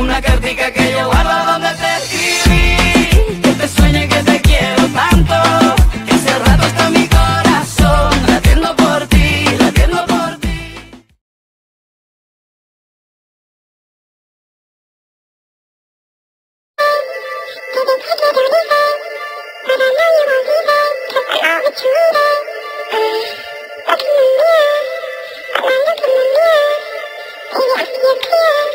una cartica que yo guardo donde te escribí, que te sueño y que te quiero tanto, que hace rato está mi corazón latiendo por ti, latiendo por ti. Why don't turn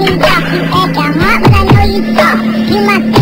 me back? You act a mop, but I know you suck. You must